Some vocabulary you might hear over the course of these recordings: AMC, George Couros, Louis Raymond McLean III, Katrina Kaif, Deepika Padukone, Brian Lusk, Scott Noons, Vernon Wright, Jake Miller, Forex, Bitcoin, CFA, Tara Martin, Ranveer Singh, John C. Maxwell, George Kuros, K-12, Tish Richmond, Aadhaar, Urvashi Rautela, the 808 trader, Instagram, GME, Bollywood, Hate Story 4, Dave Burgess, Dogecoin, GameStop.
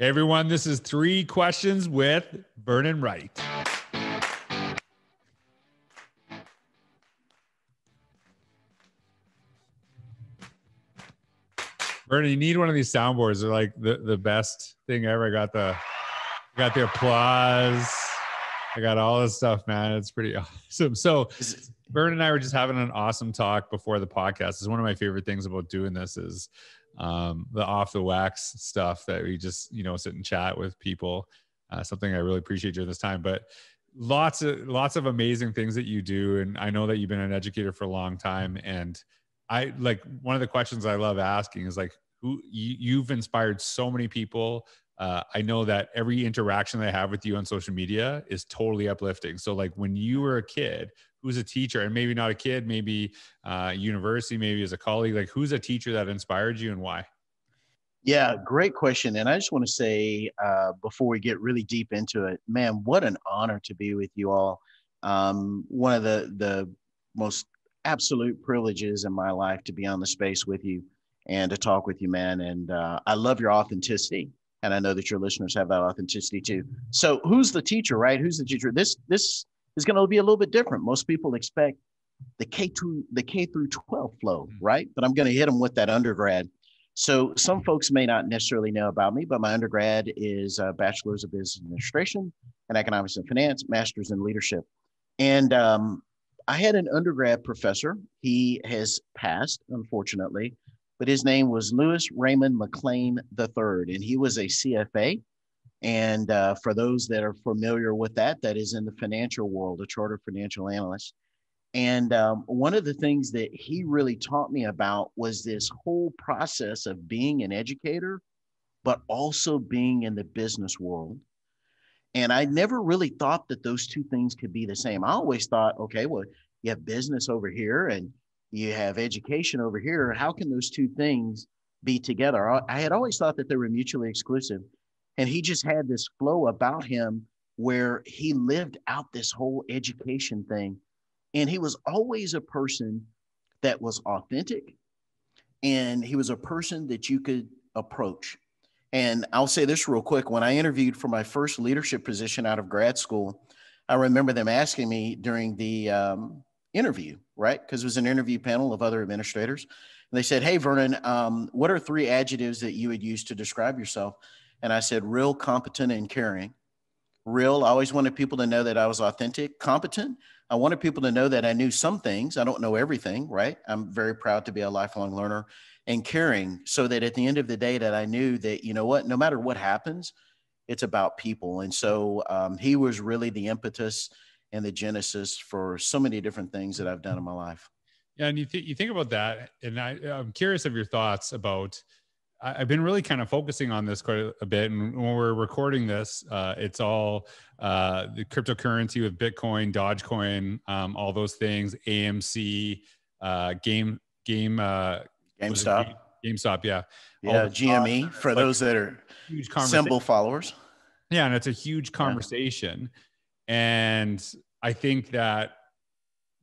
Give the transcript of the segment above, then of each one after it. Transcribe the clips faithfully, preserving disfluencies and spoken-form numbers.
Hey everyone, this is Three Questions with Vernon Wright. Vernon, you need one of these soundboards. They're like the, the best thing ever. I got the, got the applause. I got all this stuff, man. It's pretty awesome. So Vernon and I were just having an awesome talk before the podcast. It's one of my favorite things about doing this is um, the off the wax stuff that we just, you know, sit and chat with people. Uh, something I really appreciate during this time, but lots of, lots of amazing things that you do. And I know that you've been an educator for a long time, and I like one of the questions I love asking is like, who you, you've inspired so many people. Uh, I know that every interaction that I have with you on social media is totally uplifting. So like when you were a kid, who's a teacher, and maybe not a kid, maybe uh, university, maybe as a colleague, like who's a teacher that inspired you and why? Yeah, great question. And I just want to say uh, before we get really deep into it, man, what an honor to be with you all. Um, one of the, the most absolute privileges in my life to be on the space with you and to talk with you, man. And uh, I love your authenticity. And I know that your listeners have that authenticity too. So who's the teacher, right? Who's the teacher? This this is going to be a little bit different. Most people expect the K through twelve flow, right? But I'm going to hit them with that undergrad. So some folks may not necessarily know about me, but my undergrad is a bachelor's of business administration and economics and finance, master's in leadership. And um, I had an undergrad professor. He has passed, unfortunately, but his name was Louis Raymond McLean the third, and he was a C F A. And uh, for those that are familiar with that, that is in the financial world, a chartered financial analyst. And um, one of the things that he really taught me about was this whole process of being an educator, but also being in the business world. And I never really thought that those two things could be the same. I always thought, okay, well, you have business over here and you have education over here. How can those two things be together? I had always thought that they were mutually exclusive. And he just had this flow about him where he lived out this whole education thing. And he was always a person that was authentic. And he was a person that you could approach. And I'll say this real quick. When I interviewed for my first leadership position out of grad school, I remember them asking me during the um, interview, right? Because it was an interview panel of other administrators. And they said, hey, Vernon, um, what are three adjectives that you would use to describe yourself? And I said, real, competent, and caring. Real, I always wanted people to know that I was authentic. Competent, I wanted people to know that I knew some things. I don't know everything, right? I'm very proud to be a lifelong learner. And caring, so that at the end of the day that I knew that, you know what, no matter what happens, it's about people. And so um, he was really the impetus and the genesis for so many different things that I've done in my life. Yeah, and you, th you think about that, and I, I'm curious of your thoughts about, I, I've been really kind of focusing on this quite a bit, and when we're recording this, uh, it's all uh, the cryptocurrency with Bitcoin, Dogecoin, um, all those things, A M C, uh, game, game, uh, GameStop. GameStop, yeah. Yeah, G M E, talk, for like those that are symbol followers. Yeah, and it's a huge conversation. Yeah. And I think that,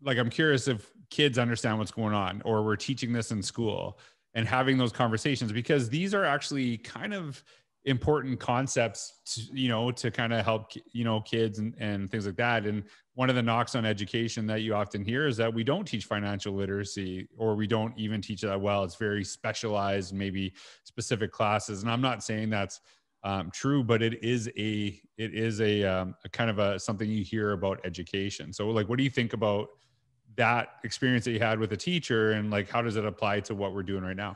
like, I'm curious if kids understand what's going on, or we're teaching this in school and having those conversations, because these are actually kind of important concepts to, you know, to kind of help, you know, kids and, and things like that. And one of the knocks on education that you often hear is that we don't teach financial literacy, or we don't even teach that well. It's very specialized, maybe specific classes. And I'm not saying that's um, true, but it is a, it is a, um, a kind of a, something you hear about education. So like, what do you think about that experience that you had with a teacher, and like, how does it apply to what we're doing right now?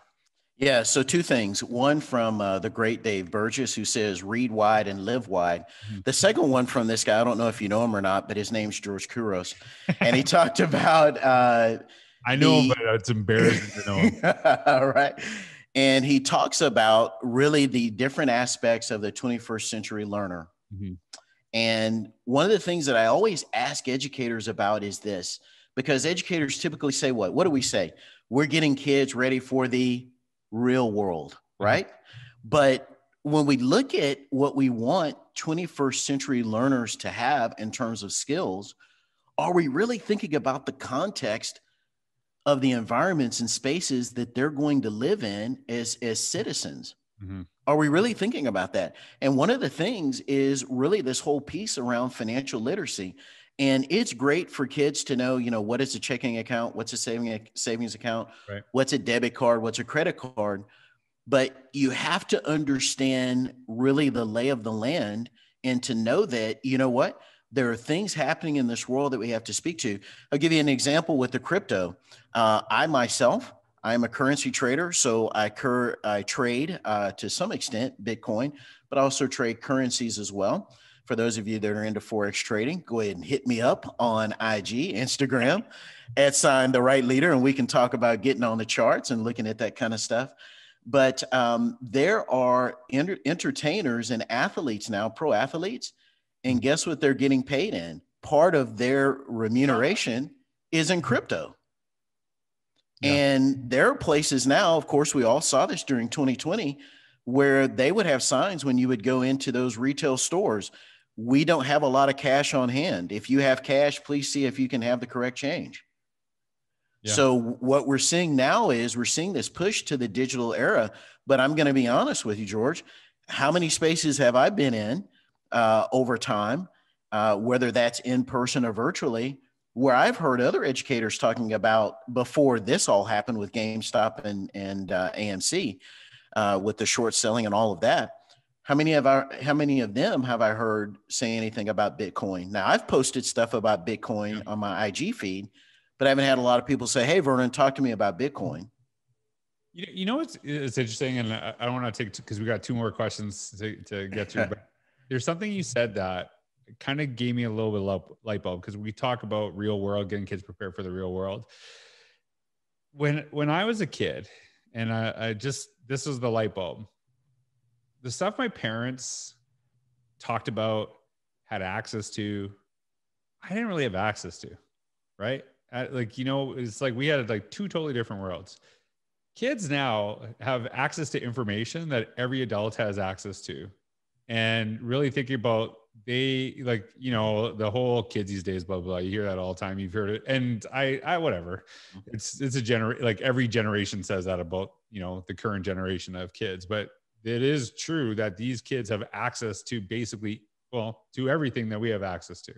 Yeah, so two things. One from uh, the great Dave Burgess, who says, read wide and live wide. The second one from this guy, I don't know if you know him or not, but his name's George Kuros. And he talked about... Uh, I know the... him, but it's embarrassing to know him. All right. And he talks about really the different aspects of the twenty-first century learner. Mm-hmm. And one of the things that I always ask educators about is this, because educators typically say what? What do we say? We're getting kids ready for the... real world, right? But when we look at what we want twenty-first century learners to have in terms of skills, are we really thinking about the context of the environments and spaces that they're going to live in as, as citizens? Mm-hmm. Are we really thinking about that? And one of the things is really this whole piece around financial literacy. And it's great for kids to know, you know, what is a checking account? What's a saving, savings account? Right. What's a debit card? What's a credit card? But you have to understand really the lay of the land and to know that, you know what, there are things happening in this world that we have to speak to. I'll give you an example with the crypto. Uh, I myself, I'm a currency trader. So I, cur I trade uh, to some extent Bitcoin, but also trade currencies as well. For those of you that are into Forex trading, go ahead and hit me up on I G, Instagram, at sign the right leader, and we can talk about getting on the charts and looking at that kind of stuff. But um, there are enter entertainers and athletes now, pro athletes, and guess what they're getting paid in? Part of their remuneration is in crypto. Yeah. And there are places now, of course, we all saw this during twenty twenty, where they would have signs when you would go into those retail stores. We don't have a lot of cash on hand. If you have cash, please see if you can have the correct change. Yeah. So what we're seeing now is we're seeing this push to the digital era, but I'm going to be honest with you, George, how many spaces have I been in uh, over time, uh, whether that's in person or virtually, where I've heard other educators talking about before this all happened with GameStop and, and uh, A M C, uh, with the short selling and all of that. How many of our, how many of them have I heard say anything about Bitcoin? Now I've posted stuff about Bitcoin yeah. on my I G feed, but I haven't had a lot of people say, "Hey, Vernon, talk to me about Bitcoin." You, you know, it's, it's interesting. And I, I don't want to take, because we got two more questions to, to get to, but there's something you said that kind of gave me a little bit of light bulb. Cause we talk about real world, getting kids prepared for the real world. When, when I was a kid, and I, I just, this was the light bulb. The stuff my parents talked about, had access to, I didn't really have access to, right? I, like, you know, it's like we had like two totally different worlds. Kids now have access to information that every adult has access to. And really thinking about they, like, you know, the whole kids these days, blah, blah, blah. You hear that all the time. You've heard it. And I, I, whatever, it's, it's a gener like every generation says that about, you know, the current generation of kids, but it is true that these kids have access to basically, well, to everything that we have access to.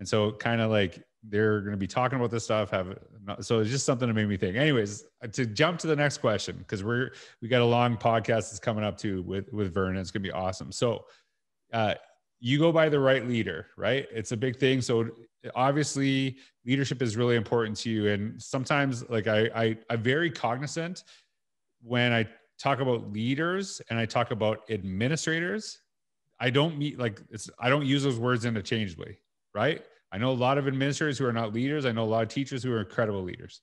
And so kind of like, they're going to be talking about this stuff. Have not, so it's just something that made me think anyways, to jump to the next question. Cause we're, we got a long podcast that's coming up too with, with Vernon. It's gonna be awesome. So, uh, you go by the right leader, right? It's a big thing. So obviously leadership is really important to you. And sometimes like I, I, I'm very cognizant when I talk about leaders and I talk about administrators, I don't meet like it's, I don't use those words interchangeably, right? I know a lot of administrators who are not leaders. I know a lot of teachers who are incredible leaders.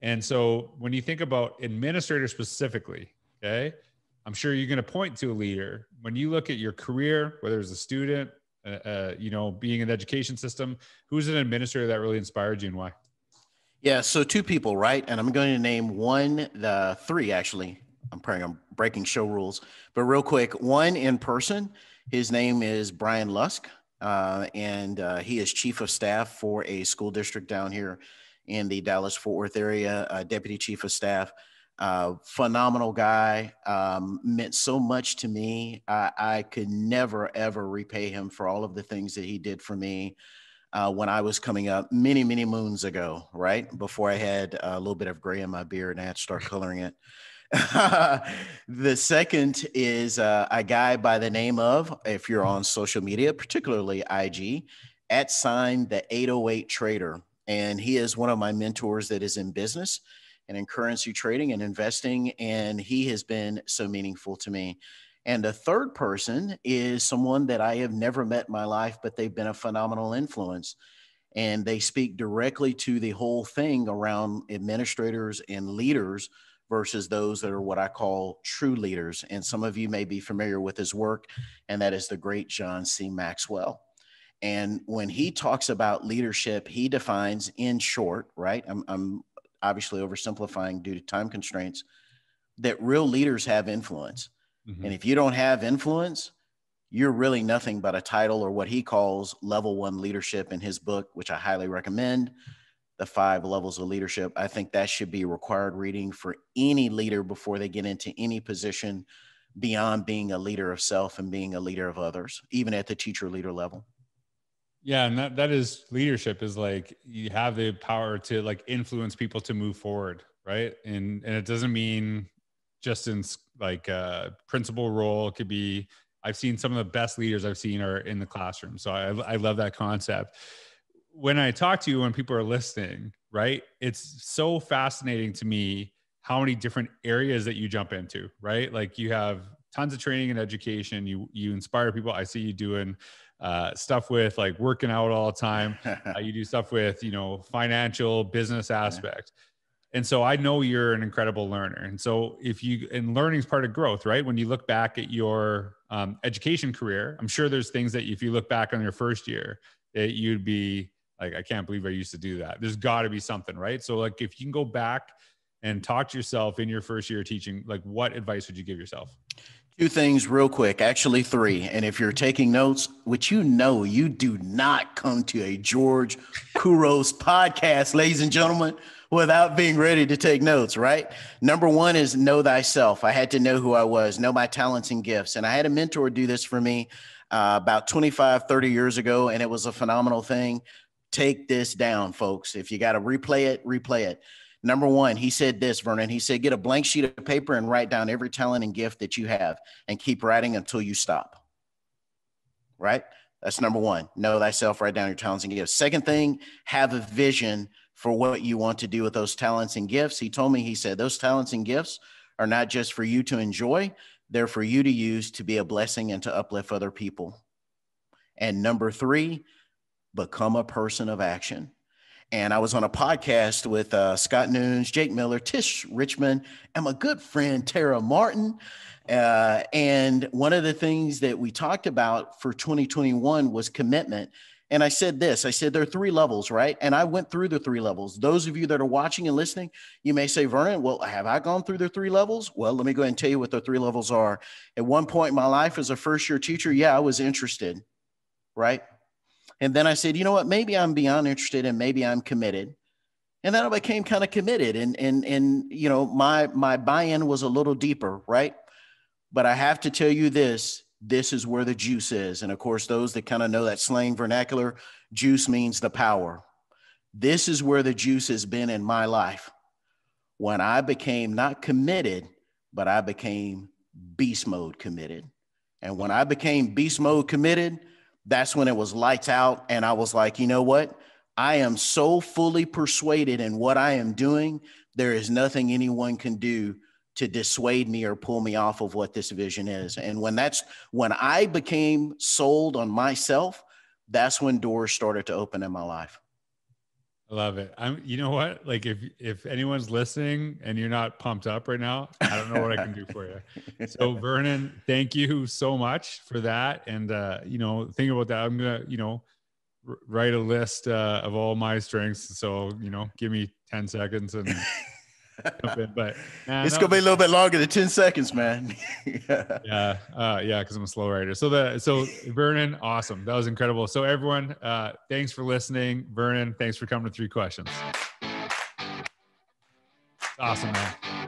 And so when you think about administrators specifically, okay, I'm sure you're going to point to a leader when you look at your career, whether it's a student, uh, uh, you know, being in the education system. Who's an administrator that really inspired you and why? Yeah, so two people, right? And I'm going to name one, the three actually. I'm praying I'm breaking show rules, but real quick, one in person. His name is Brian Lusk, uh, and uh, he is chief of staff for a school district down here in the Dallas-Fort Worth area. Uh, deputy chief of staff. Uh, phenomenal guy, um, meant so much to me. I, I could never, ever repay him for all of the things that he did for me uh, when I was coming up many, many moons ago, right? Before I had a little bit of gray in my beard and I had to start coloring it. The second is uh, a guy by the name of, if you're on social media, particularly I G, at sign the eight oh eight trader. And he is one of my mentors that is in business and in currency trading and investing. And he has been so meaningful to me. And the third person is someone that I have never met in my life, but they've been a phenomenal influence. And they speak directly to the whole thing around administrators and leaders versus those that are what I call true leaders. And some of you may be familiar with his work, and that is the great John C. Maxwell. And when he talks about leadership, he defines in short, right? I'm, I'm obviously oversimplifying due to time constraints, that real leaders have influence. Mm-hmm. And if you don't have influence, you're really nothing but a title, or what he calls level one leadership in his book, which I highly recommend, The Five Levels of Leadership. I think that should be required reading for any leader before they get into any position, beyond being a leader of self and being a leader of others, even at the teacher leader level. Yeah. And that, that is leadership, is like, you have the power to like influence people to move forward. Right. And, and it doesn't mean just in like a principal role. It could be, I've seen some of the best leaders I've seen are in the classroom. So I, I love that concept. When I talk to you, when people are listening, right, it's so fascinating to me how many different areas that you jump into, right? Like you have tons of training and education. You, you inspire people. I see you doing uh, stuff with like working out all the time. uh, you do stuff with, you know, financial business aspects. Yeah. And so I know you're an incredible learner. And so if you, and learning is part of growth, right? When you look back at your um, education career, I'm sure there's things that if you look back on your first year, that you'd be like, I can't believe I used to do that. There's gotta be something, right? So like, if you can go back and talk to yourself in your first year of teaching, like what advice would you give yourself? Two things real quick, actually three. And if you're taking notes, which you know, you do not come to a George Kuros podcast, ladies and gentlemen, without being ready to take notes, right? Number one is know thyself. I had to know who I was, know my talents and gifts. And I had a mentor do this for me uh, about twenty-five, thirty years ago. And it was a phenomenal thing. Take this down, folks. If you got to replay it, replay it. Number one, he said this, Vernon, he said, get a blank sheet of paper and write down every talent and gift that you have and keep writing until you stop, right? That's number one. Know thyself, write down your talents and gifts. Second thing, have a vision for what you want to do with those talents and gifts. He told me, he said, those talents and gifts are not just for you to enjoy. They're for you to use to be a blessing and to uplift other people. And number three, become a person of action. And I was on a podcast with uh, Scott Noons, Jake Miller, Tish Richmond, and my good friend, Tara Martin. Uh, and one of the things that we talked about for twenty twenty-one was commitment. And I said this, I said, there are three levels, right? And I went through the three levels. Those of you that are watching and listening, you may say, Vernon, well, have I gone through the three levels? Well, let me go ahead and tell you what the three levels are. At one point in my life as a first year teacher, yeah, I was interested, right? And then I said, you know what, maybe I'm beyond interested and maybe I'm committed. And then I became kind of committed and, and, and you know, my, my buy-in was a little deeper, right? But I have to tell you this, this is where the juice is. And of course, those that kind of know that slang vernacular, juice means the power. This is where the juice has been in my life. When I became not committed, but I became beast mode committed. And when I became beast mode committed, that's when it was lights out. And I was like, you know what? I am so fully persuaded in what I am doing. There is nothing anyone can do to dissuade me or pull me off of what this vision is. And when that's, when I became sold on myself, that's when doors started to open in my life. I love it. I'm, you know what? Like if, if anyone's listening and you're not pumped up right now, I don't know what I can do for you. So Vernon, thank you so much for that. And, uh, you know, think about that. I'm going to, you know, write a list uh, of all my strengths. So, you know, give me ten seconds and but nah, it's no. Gonna be a little bit longer than ten seconds, man. yeah, yeah, uh, yeah, because I'm a slow writer. So the so Vernon, awesome, that was incredible. So everyone, uh, thanks for listening. Vernon, thanks for coming to Three Questions. Awesome, man.